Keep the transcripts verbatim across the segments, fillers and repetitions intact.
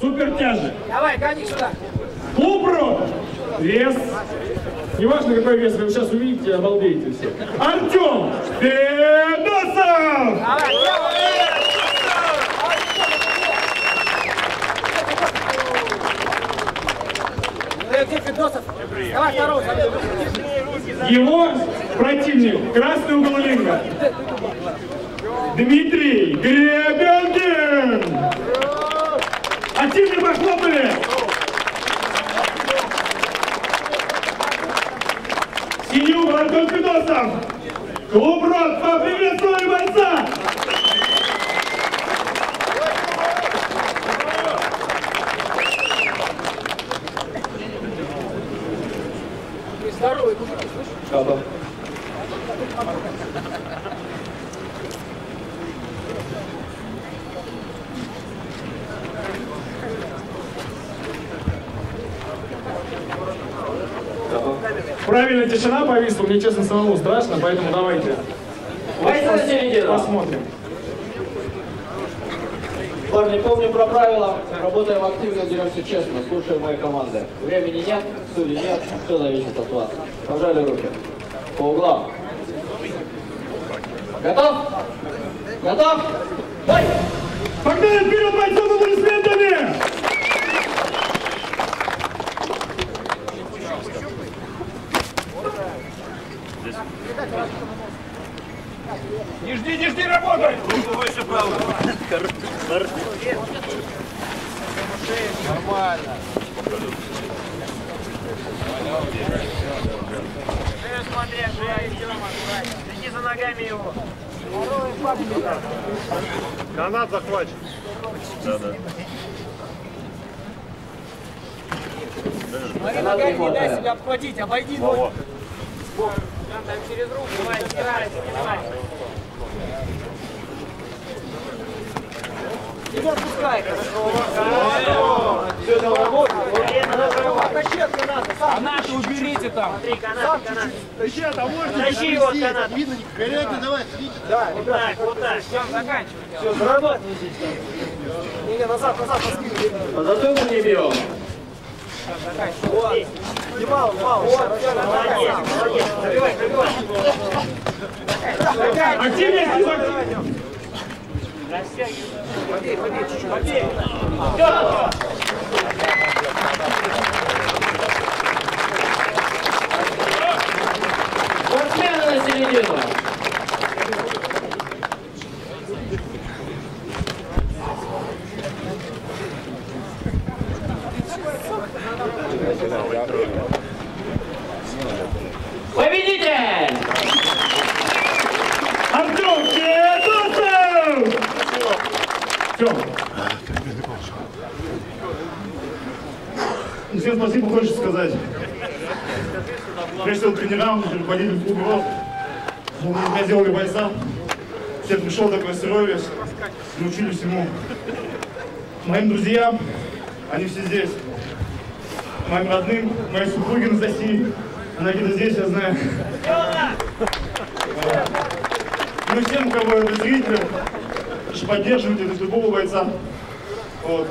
Супер тяжи. Давай, гони сюда. Клуб РОДЫ. Вес. Неважно, какой вес, вы сейчас увидите, обалдеете все. Артём Федосов! Давай, Федосов. Давай, второй. Его противник, красный угол ринга, Дмитрий Гребенкин. Активно похлопали. Синий угол Артём Федосов. Клуб РОДЫ, поприветствуем бойца. Здоровый мужик, слышишь? Да, да. Правильно, тишина повисла, мне, честно, самому страшно, поэтому давайте посмотрим. Парни, помним про правила, работаем активно, деремся честно, слушаем мои команды. Времени нет, судей нет, все зависит от вас. Пожали руки. По углам. Готов? Готов? Бой! Погнали вперед, бойцов, аплодисментами! Не жди, не жди, работай! Руку выше, правую. Нормально. Шею смотри, шею, Тёма. Следи за ногами его. Канат захвачен. Да, да. Смотри, ногами не дай себя обхватить, обойди ноги. Там, там через руку, давай, стирай, давай. Тебя отпускай, хорошо. Все, давай, работай. Канаты уберите там. Смотри, канаты, канаты. Тащи, а там можно тащи его от каната. Видно, горячий, давай, видите. Да, вот так, вот так. Все, заканчивай. Все, зарабатывай здесь. Не, не, назад, назад, поскинь. А зато мы не бьем. Заканчивай. Не мало, мало. Молодец, забивай, забивай. Активнее, активнее. Побей, побей, чуть-чуть. Побей. Спортсмены на середину. Победитель! Артём Федосов! Всё. Всем спасибо, хочется сказать. Прежде всего тренерам, руководителям клуба, мы сделали бойца. Все пришел такой сырой вес, научили всему. Моим друзьям, они все здесь. Моим родным, моей супруге Анастасии. Она где-то здесь, я знаю. Ну, всем, кого это зрители, поддерживайте, это любого бойца. Вот.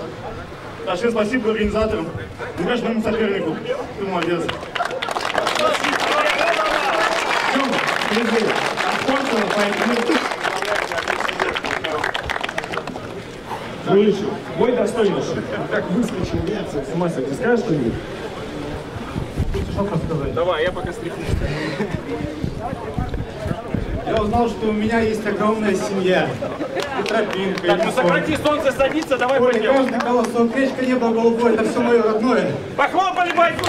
А всем спасибо организаторам. И, конечно, моему сопернику. Ты молодец. Вылечил. Бой достойнейший. Как выскочил, реакция, с ума сойти. Скажешь что-нибудь? Давай, я пока стряхну. Я узнал, что у меня есть огромная семья. И тропинка, так, и ну сократи, солнце садится, давай пойдем. Каждый колосок, речка, небо голубое, это все мое родное. Похлопали бойцу!